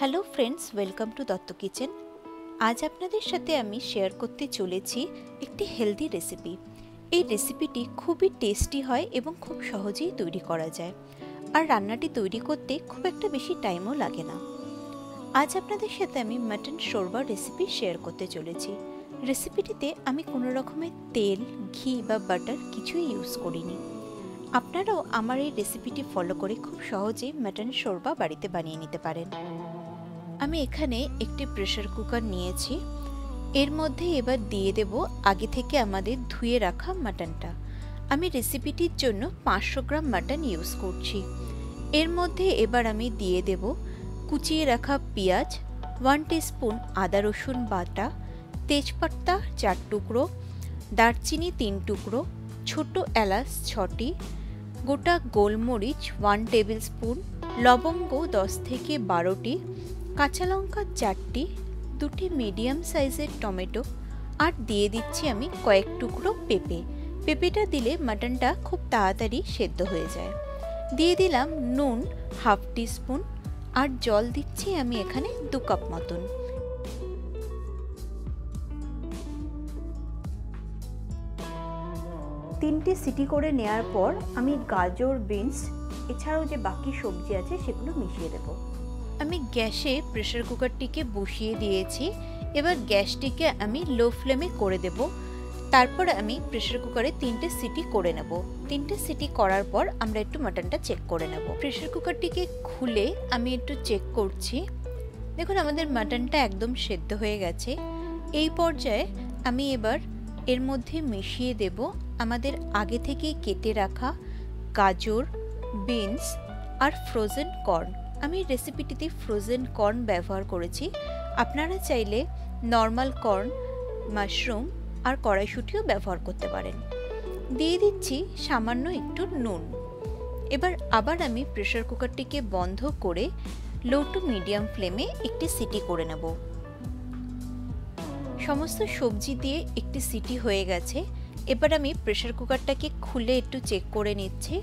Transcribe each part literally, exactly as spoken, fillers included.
Hello friends, welcome to Dutt kitchen. आज आपनादेर साथे आमी शेयर करते चलेছি একটি হেলদি রেসিপি। এই রেসিপিটি খুবই টেস্টি হয় এবং খুব সহজেই তৈরি করা যায়, আর রান্নাটি তৈরি করতে খুব একটা বেশি টাইমও লাগে না। আজ আপনাদের সাথে আমি মাটন শোরবা রেসিপি শেয়ার করতে চলেছি। রেসিপিটিতে আমি কোনো রকমের তেল, ঘি বা বাটার কিছুই ইউজ করিনি। আপনারাও আমার এই রেসিপিটি ফলো করে খুব সহজেই মাটন শোরবা বাড়িতে বানিয়ে নিতে পারেন। আমি এখানে একটি প্রেসার কুকার নিয়েছি। এর মধ্যে এবার দিয়ে দেব আগে থেকে আমাদের ধুয়ে রাখা মাটনটা। আমি রেসিপিটির জন্য পাঁচশো গ্রাম মাটন ইউজ করছি। এর মধ্যে এবার আমি দিয়ে দেব কুচিয়ে রাখা পেঁয়াজ, ওয়ান টিস্পুন আদা রসুন বাটা, তেজপাতা চার টুকরো, দারচিনি তিন টুকরো, ছোট এলাচ ছটি, গোটা গোলমরিচ ওয়ান টেবিল স্পুন, লবঙ্গ দশ থেকে বারোটি, কাঁচা লঙ্কা চারটি, দুটি মিডিয়াম সাইজের টমেটো, আর দিয়ে দিচ্ছি আমি কয়েক টুকরো পেঁপে। পেঁপেটা দিলে মাটনটা খুব তাড়াতাড়ি সেদ্ধ হয়ে যায়। দিয়ে দিলাম নুন হাফ টিস্পুন, আর জল দিচ্ছি আমি এখানে দু কাপ মতন। তিনটে সিটি করে নেওয়ার পর আমি গাজর, বিনস এছাড়াও যে বাকি সবজি আছে সেগুলো মিশিয়ে দেবো। আমি গ্যাসে প্রেসার কুকারটিকে বসিয়ে দিয়েছি। এবার গ্যাসটিকে আমি লো ফ্লেমে করে দেব। তারপর আমি প্রেসার কুকারে তিনটে সিটি করে নেব। তিনটে সিটি করার পর আমরা একটু মাটনটা চেক করে নেব। প্রেসার কুকারটিকে খুলে আমি একটু চেক করছি। দেখুন, আমাদের মাটনটা একদম সেদ্ধ হয়ে গেছে। এই পর্যায়ে আমি এবার এর মধ্যে মিশিয়ে দেব আমাদের আগে থেকে কেটে রাখা গাজর, বিনস আর ফ্রোজেন কর্ন। আমি রেসিপিটিতে ফ্রোজেন কর্ন ব্যবহার করেছি। আপনারা চাইলে নর্মাল কর্ন, মাশরুম আর কড়াইশুঁটিও ব্যবহার করতে পারেন। দিয়ে দিচ্ছি সামান্য একটু নুন। এবার আবার আমি প্রেসার কুকারটিকে বন্ধ করে লো টু মিডিয়াম ফ্লেমে একটি সিটি করে নেব। সমস্ত সবজি দিয়ে একটি সিটি হয়ে গেছে। এবার আমি প্রেসার কুকারটাকে খুলে একটু চেক করে নিচ্ছি।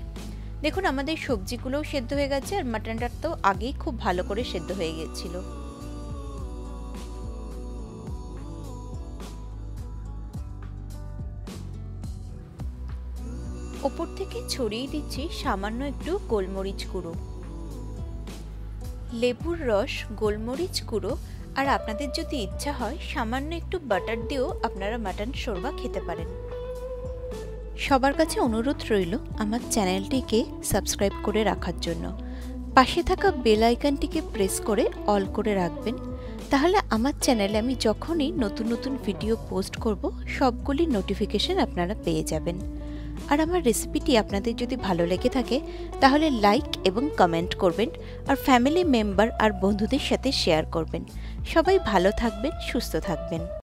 দেখুন, আমাদের সবজিগুলোও সেদ্ধ হয়ে গেছে, আর মাটনটা তো আগেই খুব ভালো করে সেদ্ধ হয়ে গিয়েছিল। ওপর থেকে ছড়িয়ে দিচ্ছি সামান্য একটু গোলমরিচ গুঁড়ো, লেবুর রস, গোলমরিচ গুঁড়ো, আর আপনাদের যদি ইচ্ছা হয় সামান্য একটু বাটার দিয়েও আপনারা মাটন শোরবা খেতে পারেন। সবার কাছে অনুরোধ রইল আমার চ্যানেলটিকে সাবস্ক্রাইব করে রাখার জন্য। পাশে থাকা বেল আইকনটিকে প্রেস করে অল করে রাখবেন। তাহলে আমার চ্যানেলে আমি যখনই নতুন নতুন ভিডিও পোস্ট করব সবগুলির নোটিফিকেশন আপনারা পেয়ে যাবেন। আর আমার রেসিপিটি আপনাদের যদি ভালো লেগে থাকে তাহলে লাইক এবং কমেন্ট করবেন, আর ফ্যামিলি মেম্বার আর বন্ধুদের সাথে শেয়ার করবেন। সবাই ভালো থাকবেন, সুস্থ থাকবেন।